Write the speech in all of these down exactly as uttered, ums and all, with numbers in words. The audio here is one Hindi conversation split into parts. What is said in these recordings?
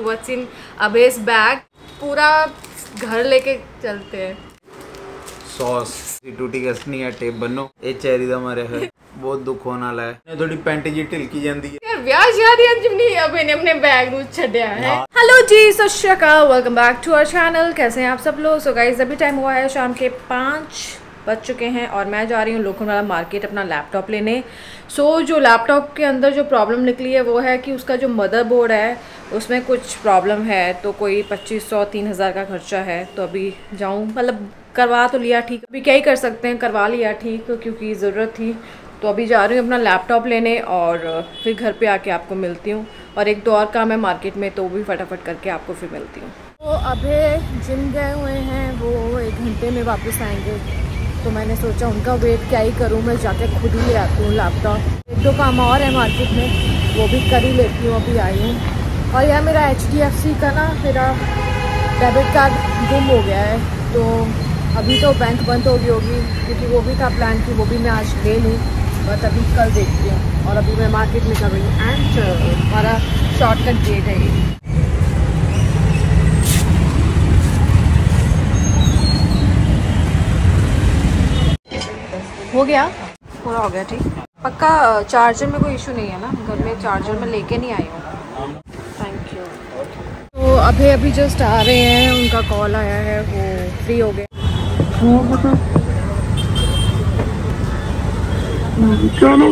व्हाट्स इन अभेस बैग, पूरा घर लेके चलते हैं। सॉस दी टूटी कसनी है टेप बनो ए चेरी दा मारे है बहुत दुख होने वाला है। थोड़ी पैंट जी ढिलकी जाती है यार ब्याह शादी जिमनी अबे ने अपने बैग नु छड्या है। हेलो जी सत श्री अकाल, welcome back to our channel. कैसे हैं आप सब लोग? सो गाइस अभी टाइम हुआ है शाम के पाँच बच चुके हैं और मैं जा रही हूँ लोखंडवाला मार्केट अपना लैपटॉप लेने। सो so, जो लैपटॉप के अंदर जो प्रॉब्लम निकली है वो है कि उसका जो मदरबोर्ड है उसमें कुछ प्रॉब्लम है, तो कोई पच्चीस सौ तीन हज़ार का खर्चा है। तो अभी जाऊँ, मतलब करवा तो लिया ठीक, अभी क्या ही कर सकते हैं, करवा लिया ठीक क्योंकि ज़रूरत थी। तो अभी जा रही हूँ अपना लैपटॉप लेने और फिर घर पर आके आपको मिलती हूँ, और एक दो और काम है मार्केट में तो भी फटाफट करके आपको फिर मिलती हूँ। तो अभी जिम गए हुए हैं, वो एक घंटे में वापस आएँगे, तो मैंने सोचा उनका वेट क्या ही करूं, मैं जाके खुद ही रखूँ लैपटॉप। एक दो काम और है मार्केट में वो भी कर ही लेती हूँ, अभी आई हूँ। और यह मेरा एच डी एफ सी का ना मेरा डेबिट कार्ड गुम हो गया है, तो अभी तो बैंक बंद हो गई होगी क्योंकि वो भी था प्लान कि वो भी मैं आज ले लूँ, बट अभी कल देखती हूँ। और अभी मैं मार्केट में कर रही हूँ एंड हमारा शॉर्टकट गेट है ये। हो गया पूरा, हो गया ठीक पक्का। चार्जर में कोई इशू नहीं है ना? घर में चार्जर में लेके नहीं आई हूँ। Thank you. तो अभी अभी जस्ट आ रहे हैं, उनका कॉल आया है, वो फ्री हो गए। चलो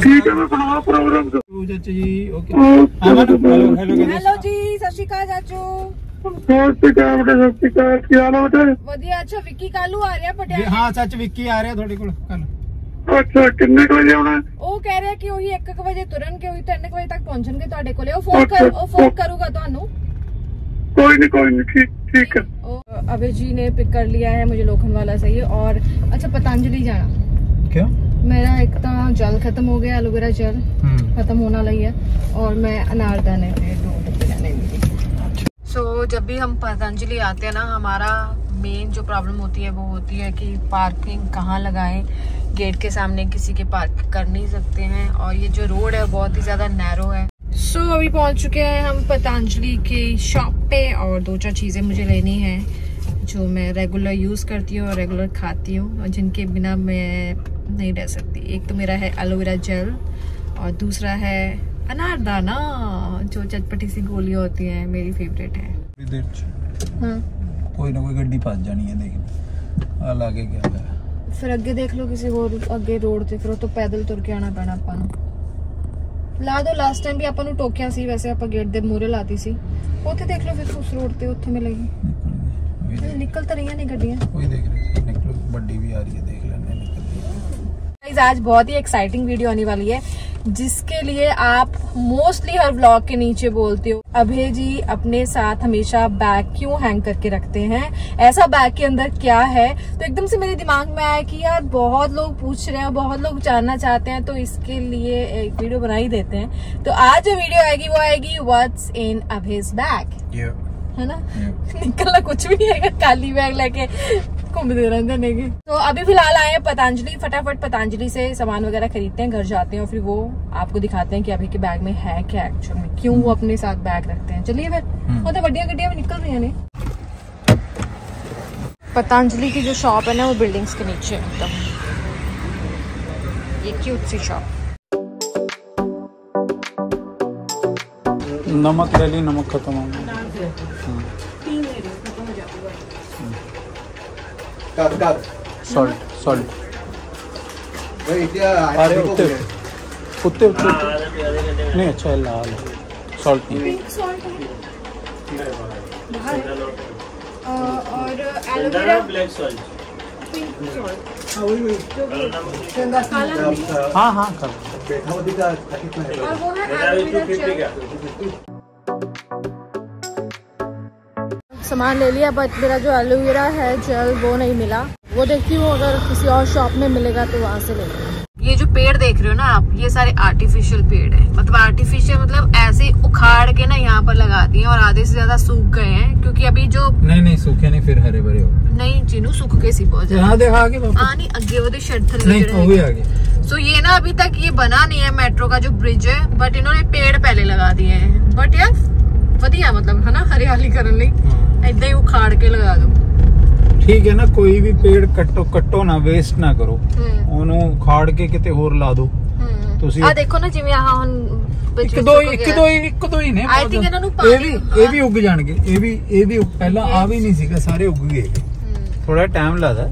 ठीक है, मैं बनाऊँ प्रोग्राम। हेलो जी सत श्री अकाल चाचू। ਵਧੀਆ ਅੱਛਾ ਵਿੱਕੀ ਕਾਲੂ ਆ ਰਿਹਾ ਪਟਿਆਲੇ। ਹਾਂ ਸੱਚ ਵਿੱਕੀ ਆ ਰਿਹਾ ਤੁਹਾਡੇ ਕੋਲ ਕੱਲ। ਅੱਛਾ ਕਿੰਨੇ ਵਜੇ ਆਉਣਾ? ਉਹ ਕਹਿ ਰਿਹਾ ਕਿ ਉਹੀ ਇੱਕ ਵਜੇ ਤੁਰਨਗੇ, ਉਹੀ ਤਿੰਨ ਵਜੇ ਤੱਕ ਪਹੁੰਚਣਗੇ ਤੁਹਾਡੇ ਕੋਲੇ। ਉਹ ਫੋਨ ਕਰ ਉਹ ਫੋਨ ਕਰੂਗਾ ਤੁਹਾਨੂੰ। ਕੋਈ ਨਹੀਂ ਕੋਈ ਨਹੀਂ ਠੀਕ ਠੀਕ ਹੈ। ਅਭੇ ਜੀ ਨੇ ਪਿਕ ਕਰ ਲਿਆ ਹੈ ਮੈਨੂੰ ਲੋਖੰडवाला से ही। और अच्छा पतंजलि जाना क्यों? मेरा एक तो जल खत्म हो गया, एलोवेरा जल खत्म होने वाला है, और मैं अनारदाने पे दो लेने। सो so, जब भी हम पतंजलि आते हैं ना, हमारा मेन जो प्रॉब्लम होती है वो होती है कि पार्किंग कहाँ लगाएं। गेट के सामने किसी के पार्क कर नहीं सकते हैं, और ये जो रोड है बहुत ही ज़्यादा नैरो है। सो so, अभी पहुँच चुके हैं हम पतंजलि के शॉप पे, और दो चार चीज़ें मुझे लेनी हैं जो मैं रेगुलर यूज़ करती हूँ और रेगुलर खाती हूँ, और जिनके बिना मैं नहीं रह सकती। एक तो मेरा है एलोवेरा जेल, और दूसरा है अनारदाना जो चटपटी सी गोलियां होती हैं, मेरी फेवरेट है। कोई ना कोई गड्डी पास जानी है, लेकिन आ लागे क्या है फिर अगे देख लो किसी और अगे रोड ते, फिर तो पैदल तुर के आना पैना आपां नूं। ला दो लास्ट टाइम भी आपां नूं टोकिया सी, वैसे आपां गेट दे मूहरे लाती सी। ओथे देख लो फिर उस रोड ते ओथे मिलेगी। निकल तो रही ने गड्डियां, कोई देख रही निकलो बड्डी भी आ रही है, देख लेने निकलती। आज बहुत ही एक्साइटिंग वीडियो आने वाली है जिसके लिए आप मोस्टली हर व्लॉग के नीचे बोलते हो अभय जी अपने साथ हमेशा बैग क्यों हैंग करके रखते हैं, ऐसा बैग के अंदर क्या है। तो एकदम से मेरे दिमाग में आया कि यार बहुत लोग पूछ रहे हैं, बहुत लोग जानना चाहते हैं, तो इसके लिए एक वीडियो बना ही देते हैं। तो आज जो वीडियो आएगी वो आएगी व्हाट्स इन अभय's बैग, है ना? निकलना कुछ भी नहीं आएगा, काली बैग लेके घूमते। तो अभी फिलहाल आए हैं पतंजलि, फटाफट पतंजलि से सामान वगैरह खरीदते हैं, घर जाते हैं और फिर वो आपको दिखाते हैं कि अभी के बैग में है क्या, एक्चुअल में क्यों वो अपने साथ बैग रखते हैं। चलिए फिर, वो तो बढ़िया गड्डिया में निकल रही है। पतंजलि की जो शॉप है ना वो बिल्डिंग्स के नीचे एकदम, ये क्यूट सी शॉप। नमक ले ली, नमक खत्म हो। सॉल्ट सॉल्ट अरे उत्ते उत्ते नहीं, अच्छा है लाल सॉल्ट नहीं, और एलोवेरा ब्लैक सॉल्ट। हाँ हाँ कर। सामान ले लिया, बट मेरा जो एलोवेरा है जेल वो नहीं मिला। वो देखिए वो अगर किसी और शॉप में मिलेगा तो वहाँ से ले लेंगे। ये जो पेड़ देख रहे हो ना आप, ये सारे आर्टिफिशियल पेड़ हैं, मतलब आर्टिफिशियल मतलब ऐसे उखाड़ के ना यहाँ पर लगा दिए, और आधे से ज्यादा सूख गए हैं क्योंकि अभी जो नहीं नहीं सूखे नहीं फिर हरे भरे हो नहीं चीनू सूख के सी बहुत ज्यादा। सो so, ये ना अभी तक ये बना नहीं है मेट्रो का जो ब्रिज है, बट इन्होंने पेड़ पहले लगा दिए है। बट यार हरियाली करने ऐसे ही उखाड़ के लगा दो। ठीक है ना, कोई भी पेड़ कटो कटो ना, वेस्ट ना करो, उन्हें खाड़ के किते होर ला दो। आ देखो ना जिवें आह हुण एक दो एक दो एक दो ही ने आई थिंक इन्हां नूं पानी ए भी उग जाणगे, ए भी ए भी पहला आ भी नहीं सीगा, सारे उग गए, थोड़ा टाइम लगदा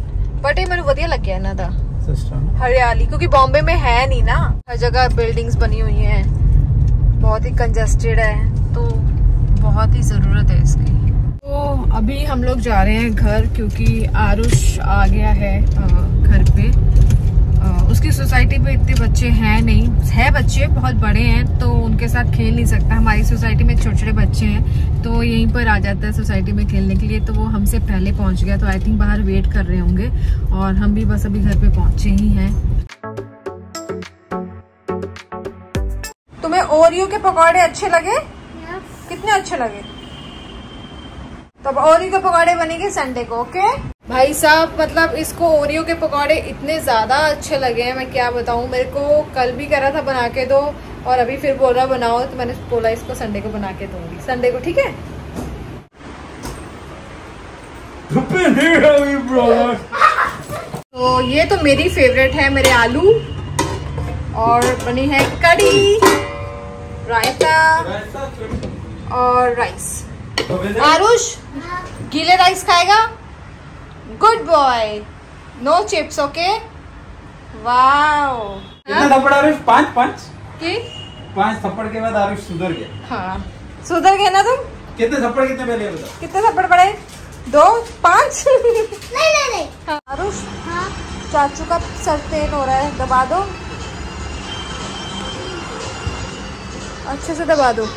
बट ये मेनू वधिया लग्या इन्हां दा सिस्टम हरियाली, क्योंकि बॉम्बे में है नहीं ना, हर जगह बिल्डिंग्स बनी हुई हैं, बहुत ही कंजेस्टेड है, तो बहुत ही जरूरत है इसकी। तो अभी हम लोग जा रहे हैं घर क्योंकि आरुष आ गया है घर पे, उसकी सोसाइटी पे इतने बच्चे हैं नहीं, है बच्चे बहुत बड़े हैं तो उनके साथ खेल नहीं सकता, हमारी सोसाइटी में छोटे छोटे बच्चे हैं तो यहीं पर आ जाता है सोसाइटी में खेलने के लिए, तो वो हमसे पहले पहुंच गया, तो आई थिंक बाहर वेट कर रहे होंगे और हम भी बस अभी घर पे पहुंचे ही हैं। तुम्हें ओरियो के पकौड़े अच्छे लगे? yes. कितने अच्छे लगे? तब ओरियो के पकौड़े बनेंगे संडे को, ओके okay? भाई साहब मतलब इसको ओरियो के पकौड़े इतने ज़्यादा अच्छे लगे हैं, मैं क्या बताऊँ, मेरे को कल भी कह रहा था बना के दो और अभी फिर बोल रहा बनाओ, तो मैंने बोला इसको संडे को बना के दूंगी, संडे को ठीक है। तो ये तो मेरी फेवरेट है, मेरे आलू, और बनी है कड़ी, रायता और राइस। आरुष गीले राइस खाएगा? Good boy, no chips okay. Wow कितना थप्पड़ आरुष? पांच पांच की पांच थप्पड़ के बाद आरुष सुधर गया। हाँ सुधर गया ना तुम? कितने थप्पड़ कितने पहले बताओ? कितने थप्पड़ पड़े? दो पांच नहीं नहीं नहीं हाँ। आरुष हाँ? चाचू का सर पेन हो रहा है, दबा दो, अच्छे से दबा दो।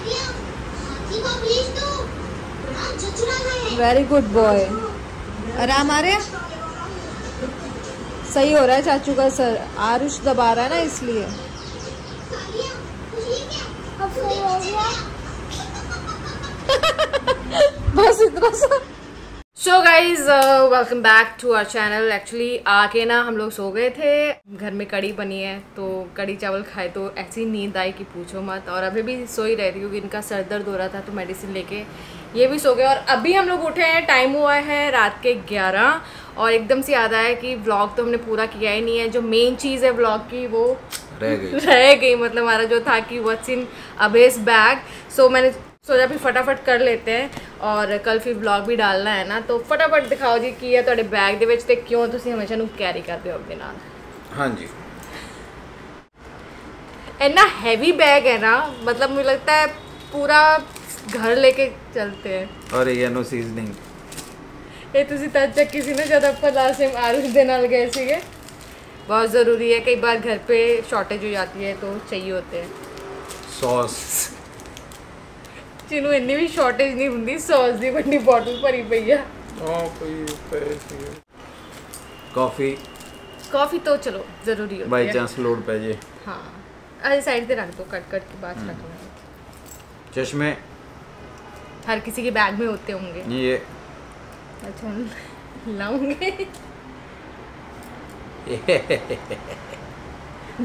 वेरी गुड बॉय, आराम आ रहे, सही हो रहा है चाचू का सर, आरुष दबा रहा है ना इसलिए। बस इतना सा। So guys welcome back to our channel. Actually आके ना हम लोग सो गए थे, घर में कड़ी बनी है तो कड़ी चावल खाए तो ऐसी नींद आई कि पूछो मत, और अभी भी सो ही रहे थे क्योंकि इनका सर दर्द हो रहा था तो मेडिसिन लेके ये भी सो गए, और अभी हम लोग उठे हैं, टाइम हुआ है रात के ग्यारह, और एकदम से याद आया कि व्लॉग तो हमने पूरा किया ही नहीं है, जो मेन चीज़ है व्लॉग की वो रह गई रह गई मतलब हमारा जो था कि व्हाट्स इन अभेस बैग, सो मैंने सोचा भी फटाफट कर लेते हैं और कल फिर व्लॉग भी डालना है ना, तो फटाफट दिखाओ जी की है तुहाडे बैग दे विच ते क्यों तुसीं हमेशा नूं कैरी करदे हो अपने नाल। हाँ जी इन्ना हैवी बैग है ना, मतलब मुझे लगता है पूरा घर लेके चलते हैं, और ये नो सीजनिंग ये ਤੁਸੀਂ ਤਾਂ ਚੱਕੀ ਸੀ ਨਾ ਜਦ ਆਪਾਂ ਲਾਸਟ ਟਾਈਮ ਆਰੂਸ ਦੇ ਨਾਲ ਗਏ ਸੀਗੇ, ਬਹੁਤ ਜ਼ਰੂਰੀ ਹੈ, ਕਈ ਵਾਰ ਘਰ पे ਸ਼ਾਰटेज हो जाती है तो चाहिए होते हैं सॉस, ਜਿਹਨੂੰ ਇੰਨੀ ਵੀ ਸ਼ਾਰटेज ਨਹੀਂ ਹੁੰਦੀ ਸੌਸ ਦੀ, ਵੱਡੀ ਬੋਟਲ ਭਰੀ ਪਈ ਆ। ਹਾਂ ਕੋਈ ਪੈਸੇ ਕਾਫੀ ਕਾਫੀ तो चलो ਜ਼ਰੂਰੀ ਹੋਤੀ ਹੈ ਬਾਈ ਚਾਂਸ ਲੋਡ ਪੈ ਜੇ। हाँ अरे साइड पे रख दो, कट कट के बाद रख दो। चश्मे हर किसी के बैग में होते होंगे, ये अच्छा लाऊंगे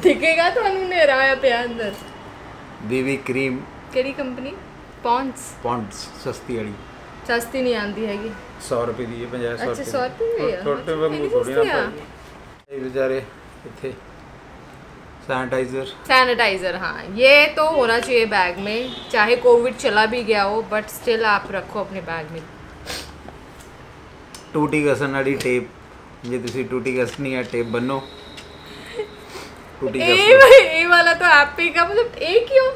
दिखेगा तो नेरा आया पिया अंदर। बीबी क्रीम केड़ी कंपनी? पॉन्ड्स पॉन्ड्स सस्ती वाली, सस्ती नहीं आंदी हैगी, सौ रुपए दी है, पचास सौ। अच्छा सौ रुपए छोटे में थोड़ी ना पाएगी ये बेचारे। इथे सैनिटाइजर सैनिटाइजर हाँ ये तो होना चाहिए बैग में, चाहे कोविड चला भी गया हो बट स्टिल आप रखो अपने बैग में। टूटी कसन वाली टेप, जो तुसी टूटी कसनी है टेप बनो टूटी कसन। ये वाला तो आप ही का मतलब एक ही हो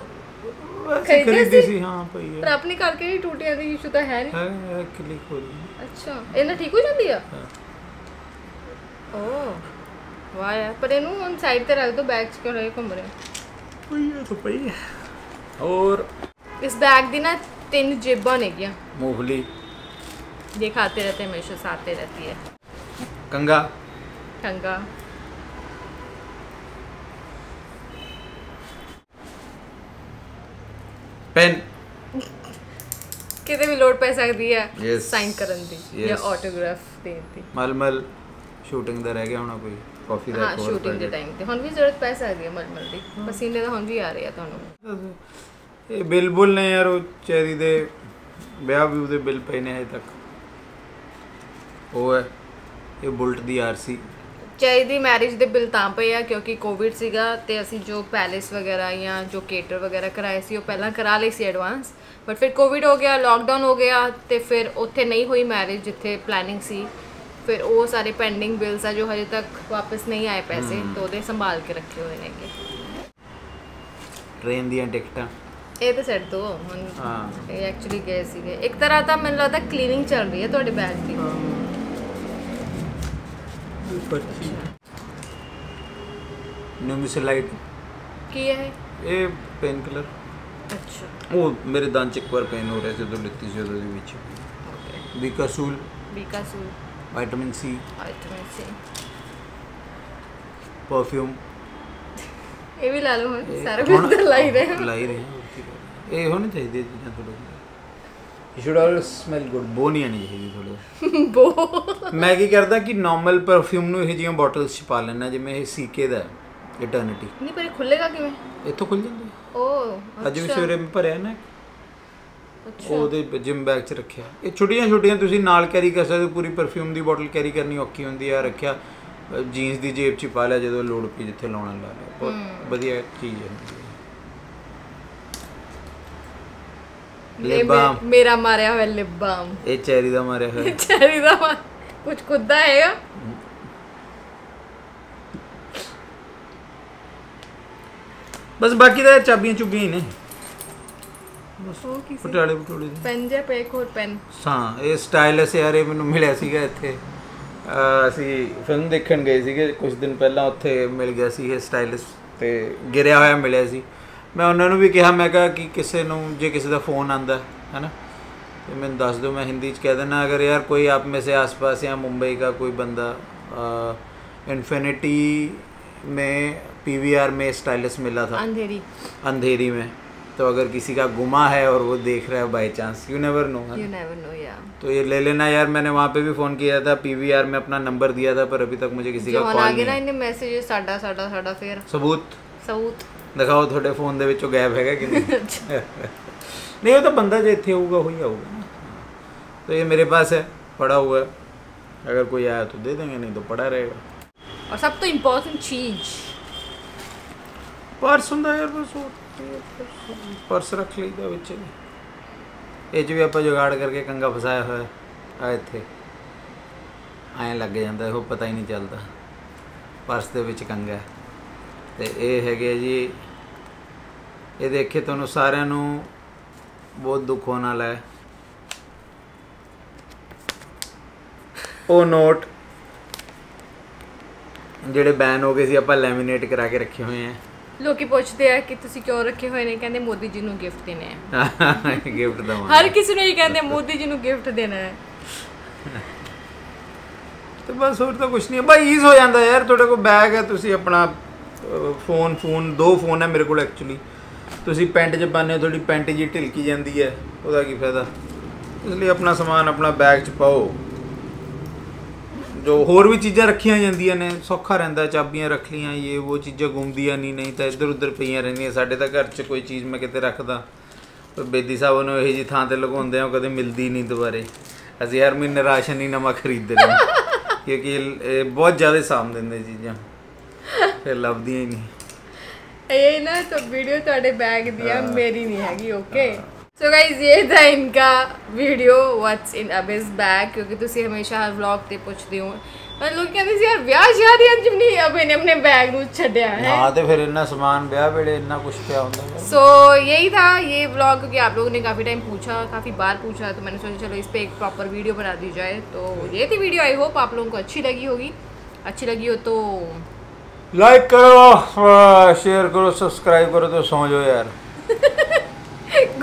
खरीदी सी। हाँ भाई पर अपनी करके ही टूटी है, इशू तो है नहीं, है क्लिक हो रही। अच्छा ये ना ठीक हो जाती है। ओह वाह यार, पर इनू उन साइड पे रख दो, बैग क्यों रहे घूम रहे। ये तो पई है, और इस बैग दी ना तीन जेबां ने गया, मूंगफली ये खाते रहते हमेशा साथ में रहती है, कंगा कंगा पेन कितने भी लोड पै सकती है। yes. साइन करन दी yes. या ऑटोग्राफ देन दी। मलमल शूटिंग दा रह गया होना कोई। ਕਾਫੀ ਦਾ ਕੋਰ ਸ਼ੂਟਿੰਗ ਦੇ ਟਾਈਮ ਤੇ ਹੁਣ ਵੀ ਜ਼ਰੂਰਤ ਪੈ ਸਕਦੀ ਹੈ ਮਲਮਲ ਦੀ, ਪਸੀਨੇ ਦਾ ਹੁਣ ਵੀ ਆ ਰਿਹਾ ਤੁਹਾਨੂੰ। ਇਹ ਬਿਲਬੁਲ ਨੇ ਯਾਰ ਉਹ ਚੈਰੀ ਦੇ ब्याह भी उदे बिल पे ने है तक ओ है ये बुल्ट दी आरसी चाहिए दी मैरिज दे बिल तां पे है क्योंकि कोविड सीगा ते असी जो पैलेस वगैरह या जो केटर वगैरह कराए सी वो पहला करा ले सी एडवांस बट फिर कोविड हो गया लॉकडाउन हो गया ते फिर उत्थे नहीं हुई मैरिज जिथे प्लानिंग सी फिर वो सारे पेंडिंग बिल्स है जो हजे तक वापस नहीं आए पैसे तो दे संभाल के रखे हुए ने ट्रेन दी टिकटां ਇਹ ਤਾਂ ਸੈੱਟ ਦੋ ਹੁਣ ਹਾਂ ਇਹ ਐਕਚੁਅਲੀ ਗਏ ਸੀਗੇ ਇੱਕ ਤਰ੍ਹਾਂ ਤਾਂ ਮੈਨੂੰ ਲੱਗਦਾ ਕਲੀਨਿੰਗ ਚੱਲ ਰਹੀ ਹੈ ਤੁਹਾਡੇ ਬੈਗ ਦੀ ਪੱਚੀ ਨਿਊਮਿਸਲਾਈਟ ਕੀ ਹੈ ਇਹ ਪੈਨ ਕਲਰ ਅੱਛਾ ਉਹ ਮੇਰੇ ਦੰਦ ਚ ਇੱਕ ਵਾਰ ਪੈਨ ਹੋ ਰਿਹਾ ਸੀ ਉਦੋਂ ਲਿੱਤੀ ਸੀ ਉਹਦੇ ਵਿੱਚ okay Becosules Becosules vitamin C vitamin C perfume ਇਹ ਵੀ ਲਾ ਲਓ ਹੁਣ ਸਾਰੇ ਬਿੰਦਰ ਲਾਈ ਰਹੇ ਲਾਈ ਰਹੇ ये होने चाहिए थी थोड़ा you should always smell good बो नहीं आनी चाहिए थोड़ा बो मैं की करता कि नॉर्मल परफ्यूम नु ये जियां बॉटल्स छपा लेना जिवें ये सीके दा इटर्निटी नहीं पर खुलेगा किवें इथों खुल जांदा ओ अज भी सवेरे में भरया ना अच्छा ओदे जिम बैग च रखया ये छुट्टियां छुट्टियां तुसी नाल कैरी कर सकदे पूरी परफ्यूम दी बॉटल कैरी करनी औखी हुंदी आ रखया जीन्स दी जेब च पा लिया जदों लोड पी जिथे लाउणा ला लिया बहुत वधिया चीज है लिबाम मेरा मारिया हुआ लिबाम ये चेरी दा मारिया हुआ चेरी दा मार कुछ कुद्दा हैगा बस बाकी दा चाबियां चुबियां ने बस ओ किसी पटाले पटोले पेन जे पे एक और पेन हां ये स्टाइलस यार ये मेनू मिलया सीगा इथे ਅਸੀਂ फिल्म देखण गए ਸੀਗੇ कुछ दिन पहला ਉੱਥੇ मिल गया ਸੀ ਇਹ ਸਟਾਈਲਸ ਤੇ ਗਿਰਿਆ ਹੋਇਆ ਮਿਲਿਆ ਸੀ मैं उन्होंने भी कहा मैं कहा कि किसी जो किसी का फोन आता है ना तो मैं दस दो मैं हिंदी कह देना अगर यार कोई आप में से आसपास या मुंबई का कोई बंदा इन्फिनिटी में पीवीआर में स्टाइलिश मिला था अंधेरी अंधेरी में तो अगर किसी का गुमा है और वो देख रहा है by chance you never know you never know या तो ये ले लेना यार मैंने वहाँ पे भी फ़ोन किया था पीवीआर में अपना नंबर दिया था पर अभी तक मुझे किसी का कॉल नहीं आगे ना इन्हें मैसेज साडा साडा साडा फिर सबूत सबूत ਦਿਖਾਓ ਤੁਹਾਡੇ ਫੋਨ ਦੇ ਵਿੱਚੋਂ ਗਾਇਬ ਹੈਗਾ ਕਿ ਨਹੀਂ ਨਹੀਂ ਉਹ ਤਾਂ ਬੰਦਾ ਜੇ ਇੱਥੇ ਹੋਊਗਾ ਹੋਈ ਆਊਗਾ ਤਾਂ ਇਹ ਮੇਰੇ ਪਾਸ ਹੈ ਪੜਾ ਹੋਇਆ ਹੈ ਅਗਰ ਕੋਈ ਆਇਆ ਤਾਂ ਦੇ ਦੇਂਗੇ ਨਹੀਂ ਤਾਂ ਪੜਾ ਰਹੇਗਾ ਔਰ ਸਭ ਤੋਂ ਇੰਪੋਰਟੈਂਟ ਚੀਜ਼ ਪਰਸ ਹੁੰਦਾ ਯਾਰ ਪਰਸ ਰੱਖ ਲਈਦਾ ਵਿੱਚ ਇਹ ਜਿਵੇਂ ਆਪਾਂ ਜੁਗਾੜ ਕਰਕੇ ਕੰਗਾ ਫਸਾਇਆ ਹੋਇਆ ਆ ਇੱਥੇ ਐਂ ਲੱਗ ਜਾਂਦਾ ਉਹ ਪਤਾ ਹੀ ਨਹੀਂ ਚੱਲਦਾ ਪਰਸ ਦੇ ਵਿੱਚ ਕੰਗਾ तो ये है जी ये देखे तुहानू सारिआं नू बहुत दुख होने वाला है वो नोट जिहड़े बैन हो गए सी आपां लैमीनेट करा के रखे हुए हैं लोकी पूछते हैं कि तुसी क्यों रखे हुए ने कहंदे मोदी जी नू गिफ्ट देने हैं गिफ्ट दवां हर किसी ने कहंदे मोदी जी नू गिफ्ट देना है तो बस होर तो कुछ नहीं है भाई ईज़ हो जाता है यार तुहाडे कोल बैग है तुसी अपना फोन फोन दो फोन है मेरे को एक्चुअली तुसी पैंट च पाने थोड़ी पैंट जी ढिलकी जाती है उसका की फायदा इसलिए अपना समान अपना बैग च पाओ जो होर भी चीज़ा रखिया जांदियां ने सौखा रहिंदा चाबियां रख लिया ये वो चीज़ा घूमदियां नहीं नहीं तो इधर उधर पईयां रहिंदियां साडे तां घर च कोई चीज़ मैं कितें रखदा पर बेदी साहब नूं इहो जी थां ते लगाउंदे आ कदे मिलदी नहीं दुबारे असीं हर महीने राशन ही नवां खरीददे रहां क्योंकि बहुत ज़्यादा साम दिंदे चीज़ां फिर लभदी ही नहीं ये ना तो वीडियो थोड़े बैग दिया मेरी नहीं हैगी ओके सो गाइज ये था इनका वीडियो व्हाट्स इन अबेज़ बैग क्योंकि तुम हमेशा हर व्लॉग से पूछते हो पर लोग कहते यार ब्याह शादी अंज नहीं अबे ने अपने बैग को छड्या है हां तो फिर इतना सामान ब्याह वेले इतना कुछ क्या होता है सो यही था ये व्लॉग क्योंकि आप लोगों ने काफ़ी टाइम पूछा काफ़ी बार पूछा तो मैंने सोचा चलो इस पर एक प्रॉपर वीडियो बना दी जाए तो ये थी वीडियो आई होप आप लोगों को अच्छी लगी होगी अच्छी लगी हो तो लाइक करो शेयर करो सब्सक्राइब करो तो सो जाओ यार गुड नाइट